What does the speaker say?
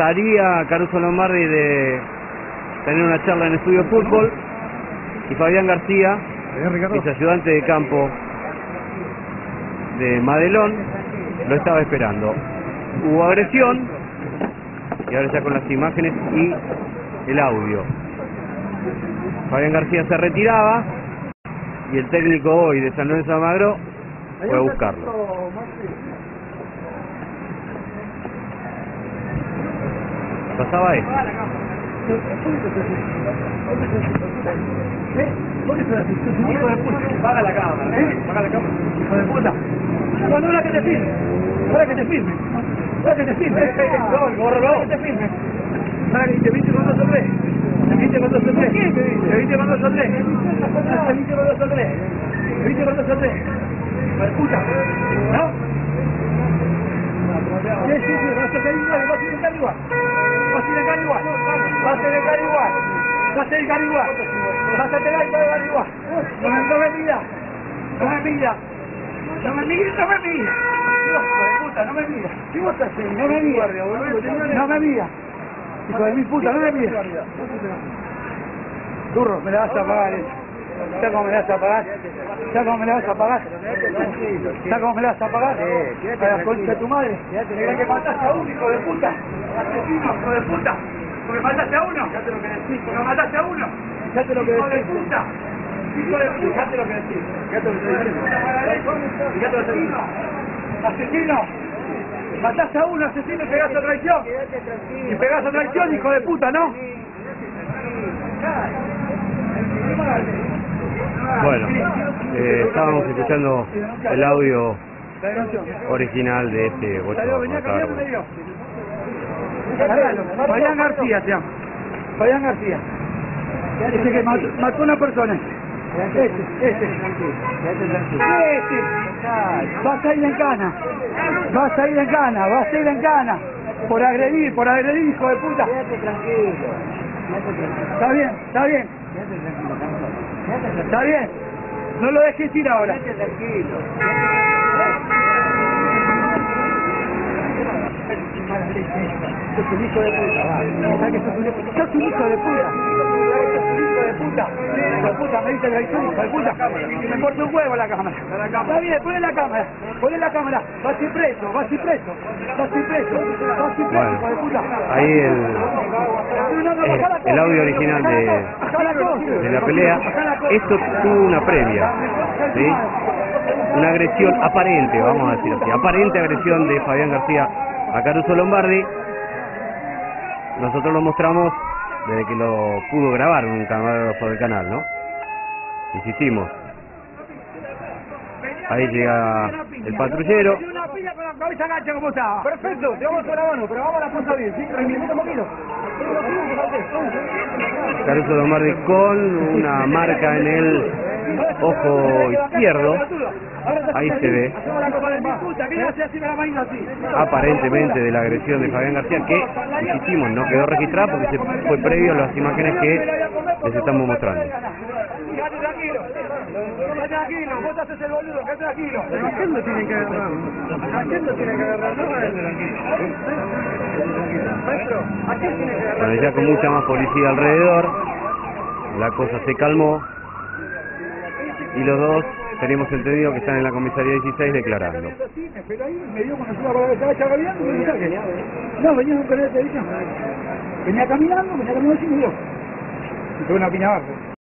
Estaría Caruso Lombardi de tener una charla en el estudio de fútbol y Fabián García es ayudante de campo de Madelón, lo estaba esperando. Hubo agresión y ahora ya con las imágenes y el audio. Fabián García se retiraba y el técnico hoy de San Luis Amagro fue a buscarlo. Pasaba esto. Paga la cámara, paga la cámara. Hijo de puta. No, no, la que te firme. Para que te firme. Para que te firme. No, que te firme. Para que te viste cuando soplé. Te viste cuando soplé. Te viste cuando soplé. Te viste cuando soplé. Te viste cuando soplé. Hijo de puta. ¿No? Vas a tener igual. No me mira. Puta, no me mira. ¿Qué vos estás haciendo? No me mira. Hijo de mi puta, no me mira. Turro, me la vas a pagar. ¿Sabes cómo me la vas a pagar? Para la concha de tu madre. Que mataste a uno, hijo de puta. Asesino, hijo de puta. Porque mataste a uno. Ya te lo que decís. Porque mataste a uno. Ya te lo que decís. Hijo de puta. Ya te lo que decís. Ya te lo que decís. Asesino. Mataste a uno, asesino, y pegás a traición. Hijo de puta, ¿no? Bueno, estábamos escuchando el audio original de este bochorno. Fabián García. Ese que mató a una persona. Este. Vas a ir en cana. Por agredir, hijo de puta. Está bien. No lo dejes ir ahora. Sos un hijo de puta. Me dice que soy un hijo de puta. Me importa un huevo la cámara. Está bien, poné la cámara. Vas y preso, hijo de puta. Ahí el audio original de la pelea. Esto tuvo una previa, ¿sí? Una agresión aparente, vamos a decir así, aparente agresión de Fabián García a Caruso Lombardi. Nosotros lo mostramos desde que lo pudo grabar un camarógrafo del canal, ¿no? Insistimos. Ahí llega el patrullero. Perfecto, te vamos a la mano, pero vamos a la punta bien, ¿sí? Caruso Lombardi con una marca en el ojo izquierdo. Ahí se ve aparentemente de la agresión de Fabián García, que insistimos, no quedó registrada porque fue previo a las imágenes que les estamos mostrando. Tranquilo, vos haces el boludo, quédate tranquilo. ¿A quién lo tienen que agarrar? Bueno, ya con mucha más policía alrededor, la cosa se calmó y los dos tenemos entendido que están en la comisaría 16 declarando. Venía caminando, sin miedo. Y tuve una opinión abajo.